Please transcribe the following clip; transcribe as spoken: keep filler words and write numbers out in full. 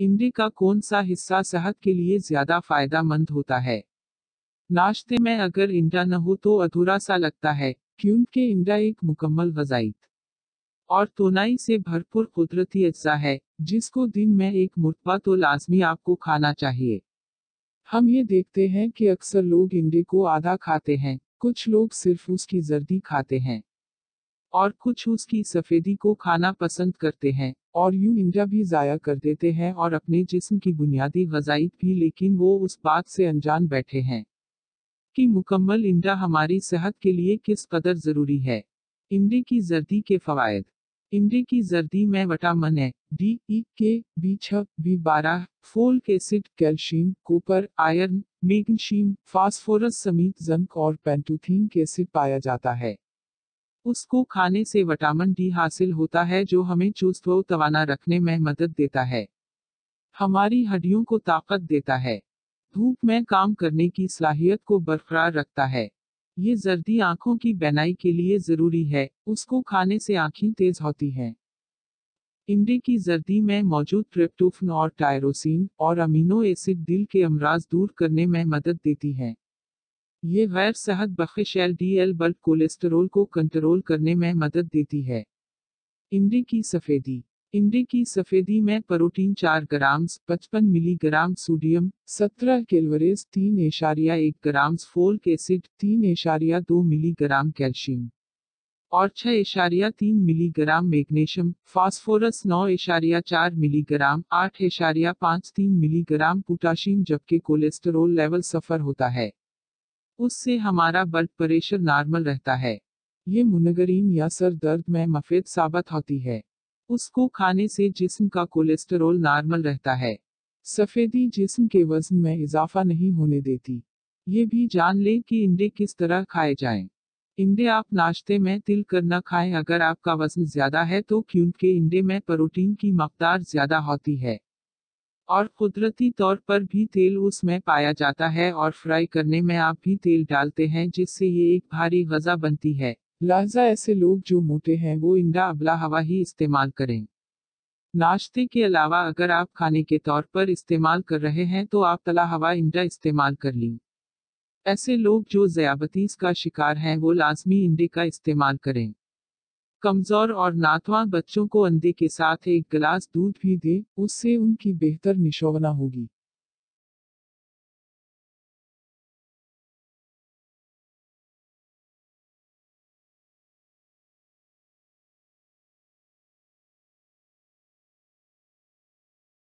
इमली का कौन सा हिस्सा सेहत के लिए ज्यादा फायदेमंद होता है? नाश्ते में अगर इंडा न हो तो अधूरा सा लगता है, क्योंकि इंडा एक मुकम्मल वज़ाइत और तोनाई से भरपूर कुदरती अज्जा है जिसको दिन में एक मुर्तबा तो लाजमी आपको खाना चाहिए। हम ये देखते हैं कि अक्सर लोग इंडे को आधा खाते हैं, कुछ लोग सिर्फ उसकी जर्दी खाते हैं और कुछ उसकी सफ़ेदी को खाना पसंद करते हैं और यूं इंडा भी ज़ाया कर देते हैं और अपने जिस्म की बुनियादी वज़ाइत भी, लेकिन वो उस बात से अनजान बैठे हैं कि मुकम्मल इंडा हमारी सेहत के लिए किस कदर ज़रूरी है। इंडे की जर्दी के फ़वायद। इंडे की जर्दी में vitamin A, D, E, K, B six, B twelve, folic acid, calcium, copper, iron, magnesium, phosphorus समेत जिंक और पेंटोथेनिक एसिड पाया जाता है। उसको खाने से विटामिन डी हासिल होता है जो हमें चुस्त व तवाना रखने में मदद देता है, हमारी हड्डियों को ताकत देता है, धूप में काम करने की सलाहियत को बरकरार रखता है। ये जर्दी आंखों की बेनाई के लिए ज़रूरी है, उसको खाने से आँखें तेज होती हैं। इंडे की जर्दी में मौजूद ट्रिप्टोफन और टायरोसिन और अमीनो एसिड दिल के अमराज दूर करने में मदद देती हैं। ये गैर सेहत बख्श L D L blood cholesterol को कंट्रोल करने में मदद देती है। इंडे की सफ़ेदी। इंडे की सफ़ेदी में प्रोटीन चार ग्राम, पचपन मिलीग्राम सोडियम, सत्रह कैलोरीज, तीन इशारिया एक ग्राम फोलिक एसिड, तीन इशारिया दो मिलीग्राम कैल्शियम और छः इशारिया तीन मिलीग्राम मैग्नीशियम, फास्फोरस नौ इशारिया चार मिलीग्राम, आठ इशारिया पाँच तीन मिलीग्राम पोटाशियम। जबकि कोलेस्ट्रोल लेवल सफ़र होता है उससे हमारा ब्लड प्रेशर नॉर्मल रहता है। ये मुनगरीन या सर दर्द में मुफीद साबित होती है, उसको खाने से जिस्म का कोलेस्ट्रोल नॉर्मल रहता है। सफ़ेदी जिस्म के वज़न में इजाफा नहीं होने देती। ये भी जान लें कि इंडे किस तरह खाए जाएं। इंडे आप नाश्ते में तिल कर न खाएं अगर आपका वज़न ज़्यादा है तो, क्योंकि इंडे में प्रोटीन की मकदार ज़्यादा होती है और कुदरती तौर पर भी तेल उसमें पाया जाता है और फ्राई करने में आप भी तेल डालते हैं जिससे ये एक भारी गज़ा बनती है। लिहाजा ऐसे लोग जो मोटे हैं वो इंडा अबला हवा ही इस्तेमाल करें। नाश्ते के अलावा अगर आप खाने के तौर पर इस्तेमाल कर रहे हैं तो आप तला हवा इंडा इस्तेमाल कर लें। ऐसे लोग जो ज़याबतीस का शिकार हैं वो लाजमी इंडे का इस्तेमाल करें। कमज़ोर और नाथवा बच्चों को अंडे के साथ एक गिलास दूध भी दें, उससे उनकी बेहतर निशोवना होगी।